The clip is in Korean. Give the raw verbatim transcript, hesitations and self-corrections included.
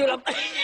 뛰어라.